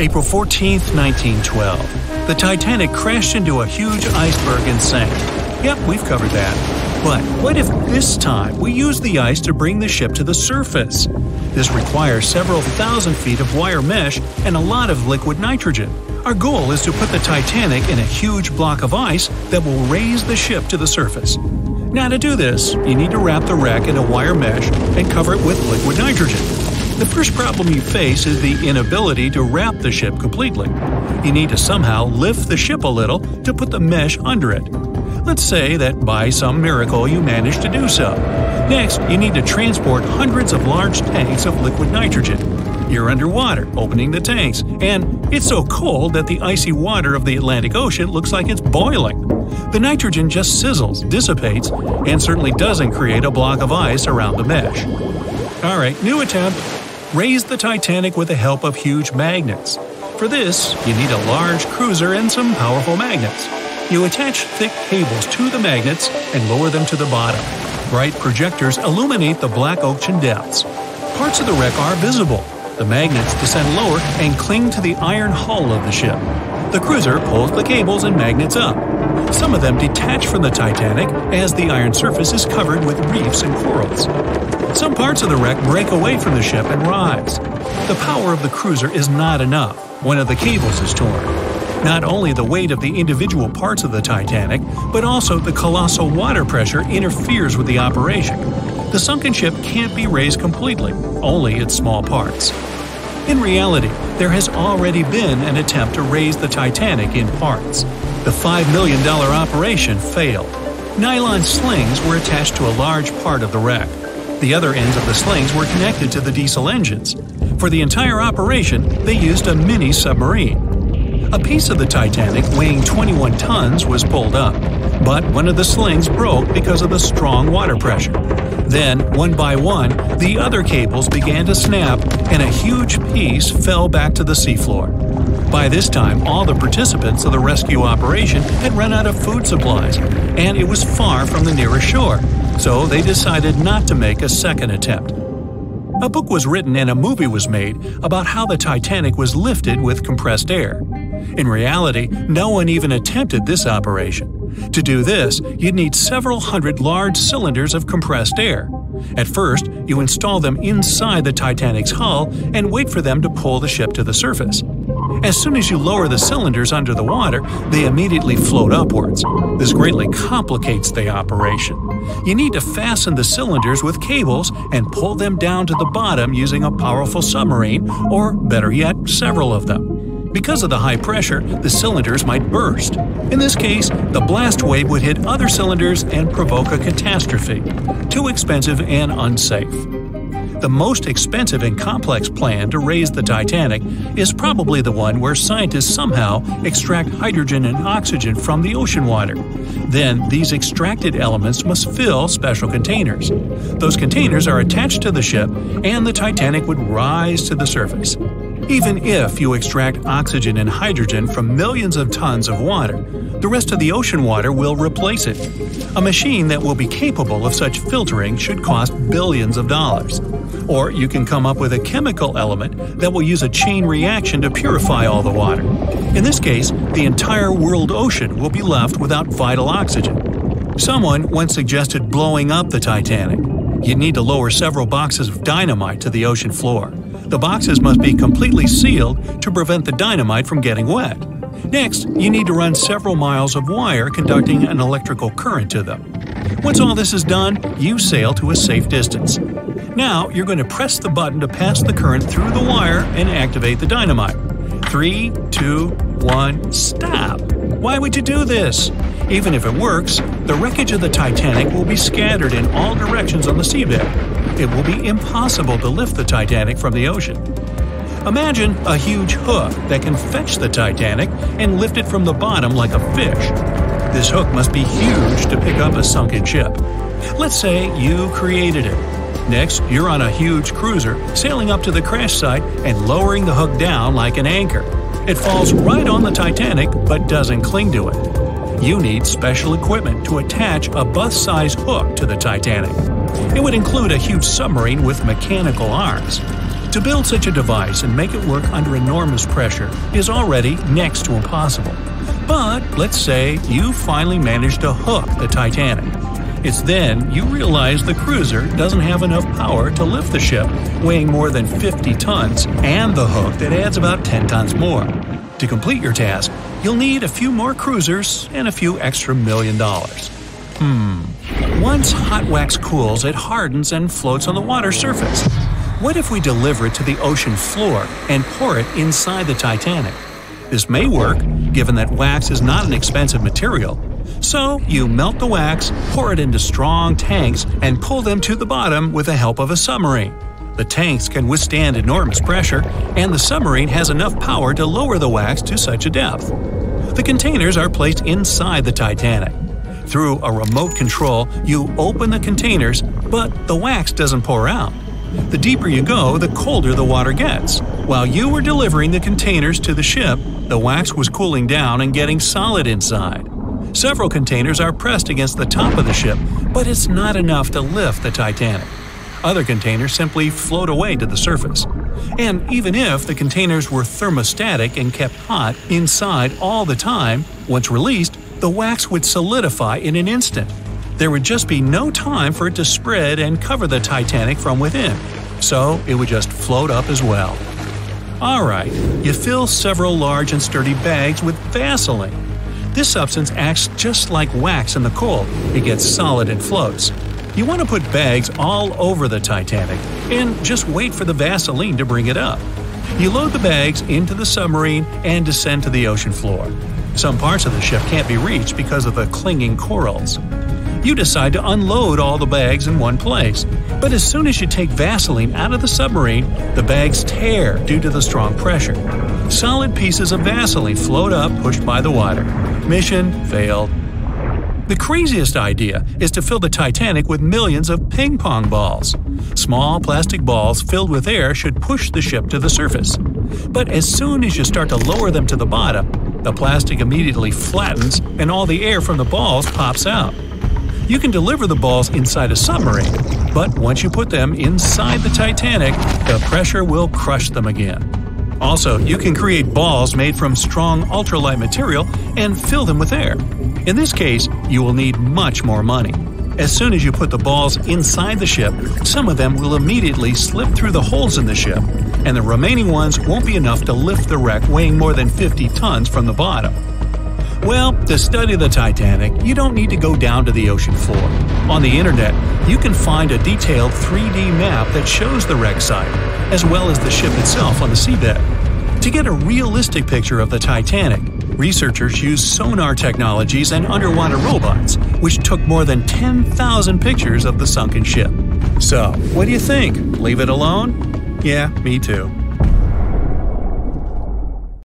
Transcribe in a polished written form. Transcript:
April 14, 1912. The Titanic crashed into a huge iceberg and sank. Yep, we've covered that. But what if this time we use the ice to bring the ship to the surface? This requires several thousand feet of wire mesh and a lot of liquid nitrogen. Our goal is to put the Titanic in a huge block of ice that will raise the ship to the surface. Now to do this, you need to wrap the wreck in a wire mesh and cover it with liquid nitrogen. The first problem you face is the inability to wrap the ship completely. You need to somehow lift the ship a little to put the mesh under it. Let's say that by some miracle you manage to do so. Next, you need to transport hundreds of large tanks of liquid nitrogen. You're underwater, opening the tanks, and it's so cold that the icy water of the Atlantic Ocean looks like it's boiling. The nitrogen just sizzles, dissipates, and certainly doesn't create a block of ice around the mesh. Alright, new attempt! Raise the Titanic with the help of huge magnets. For this, you need a large cruiser and some powerful magnets. You attach thick cables to the magnets and lower them to the bottom. Bright projectors illuminate the black ocean depths. Parts of the wreck are visible. The magnets descend lower and cling to the iron hull of the ship. The cruiser pulls the cables and magnets up. Some of them detach from the Titanic as the iron surface is covered with reefs and corals. Some parts of the wreck break away from the ship and rise. The power of the cruiser is not enough. One of the cables is torn. Not only the weight of the individual parts of the Titanic, but also the colossal water pressure interferes with the operation. The sunken ship can't be raised completely, only its small parts. In reality, there has already been an attempt to raise the Titanic in parts. The $5 million operation failed. Nylon slings were attached to a large part of the wreck. The other ends of the slings were connected to the diesel engines. For the entire operation, they used a mini submarine. A piece of the Titanic weighing 21 tons was pulled up, but one of the slings broke because of the strong water pressure. Then, one by one, the other cables began to snap and a huge piece fell back to the seafloor. By this time, all the participants of the rescue operation had run out of food supplies, and it was far from the nearest shore, so they decided not to make a second attempt. A book was written and a movie was made about how the Titanic was lifted with compressed air. In reality, no one even attempted this operation. To do this, you'd need several hundred large cylinders of compressed air. At first, you install them inside the Titanic's hull and wait for them to pull the ship to the surface. As soon as you lower the cylinders under the water, they immediately float upwards. This greatly complicates the operation. You need to fasten the cylinders with cables and pull them down to the bottom using a powerful submarine, or better yet, several of them. Because of the high pressure, the cylinders might burst. In this case, the blast wave would hit other cylinders and provoke a catastrophe. Too expensive and unsafe. The most expensive and complex plan to raise the Titanic is probably the one where scientists somehow extract hydrogen and oxygen from the ocean water. Then, these extracted elements must fill special containers. Those containers are attached to the ship, and the Titanic would rise to the surface. Even if you extract oxygen and hydrogen from millions of tons of water, the rest of the ocean water will replace it. A machine that will be capable of such filtering should cost billions of dollars. Or you can come up with a chemical element that will use a chain reaction to purify all the water. In this case, the entire world ocean will be left without vital oxygen. Someone once suggested blowing up the Titanic. You'd need to lower several boxes of dynamite to the ocean floor. The boxes must be completely sealed to prevent the dynamite from getting wet. Next, you need to run several miles of wire conducting an electrical current to them. Once all this is done, you sail to a safe distance. Now, you're going to press the button to pass the current through the wire and activate the dynamite. 3, 2, 1, stop! Why would you do this? Even if it works, the wreckage of the Titanic will be scattered in all directions on the seabed. It will be impossible to lift the Titanic from the ocean. Imagine a huge hook that can fetch the Titanic and lift it from the bottom like a fish. This hook must be huge to pick up a sunken ship. Let's say you created it. Next, you're on a huge cruiser, sailing up to the crash site and lowering the hook down like an anchor. It falls right on the Titanic but doesn't cling to it. You need special equipment to attach a bus-sized hook to the Titanic. It would include a huge submarine with mechanical arms. To build such a device and make it work under enormous pressure is already next to impossible. But let's say you finally manage to hook the Titanic. It's then you realize the cruiser doesn't have enough power to lift the ship, weighing more than 50 tons, and the hook that adds about 10 tons more. To complete your task, you'll need a few more cruisers and a few extra $1 million. Once hot wax cools, it hardens and floats on the water surface. What if we deliver it to the ocean floor and pour it inside the Titanic? This may work, given that wax is not an expensive material. So, you melt the wax, pour it into strong tanks, and pull them to the bottom with the help of a submarine. The tanks can withstand enormous pressure, and the submarine has enough power to lower the wax to such a depth. The containers are placed inside the Titanic. Through a remote control, you open the containers, but the wax doesn't pour out. The deeper you go, the colder the water gets. While you were delivering the containers to the ship, the wax was cooling down and getting solid inside. Several containers are pressed against the top of the ship, but it's not enough to lift the Titanic. Other containers simply float away to the surface. And even if the containers were thermostatic and kept hot inside all the time, once released, the wax would solidify in an instant. There would just be no time for it to spread and cover the Titanic from within, so it would just float up as well. Alright, you fill several large and sturdy bags with Vaseline. This substance acts just like wax in the cold. It gets solid and floats. You want to put bags all over the Titanic and just wait for the Vaseline to bring it up. You load the bags into the submarine and descend to the ocean floor. Some parts of the ship can't be reached because of the clinging corals. You decide to unload all the bags in one place. But as soon as you take Vaseline out of the submarine, the bags tear due to the strong pressure. Solid pieces of Vaseline float up, pushed by the water. Mission failed. The craziest idea is to fill the Titanic with millions of ping pong balls. Small plastic balls filled with air should push the ship to the surface. But as soon as you start to lower them to the bottom, the plastic immediately flattens and all the air from the balls pops out. You can deliver the balls inside a submarine, but once you put them inside the Titanic, the pressure will crush them again. Also, you can create balls made from strong ultralight material and fill them with air. In this case, you will need much more money. As soon as you put the balls inside the ship, some of them will immediately slip through the holes in the ship, and the remaining ones won't be enough to lift the wreck weighing more than 50 tons from the bottom. Well, to study the Titanic, you don't need to go down to the ocean floor. On the internet, you can find a detailed 3D map that shows the wreck site, as well as the ship itself on the seabed. To get a realistic picture of the Titanic, researchers used sonar technologies and underwater robots, which took more than 10,000 pictures of the sunken ship. So, what do you think? Leave it alone? Yeah, me too.